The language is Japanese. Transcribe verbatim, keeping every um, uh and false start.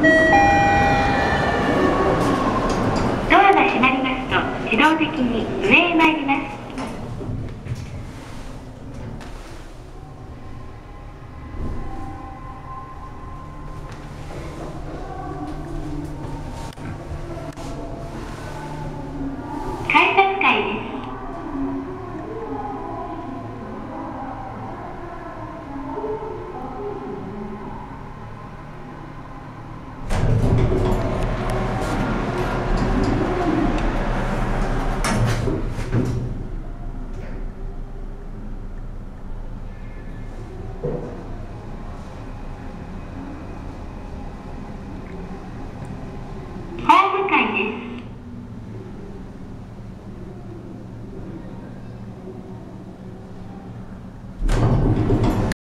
ドアが閉まりますと自動的に上へ参ります。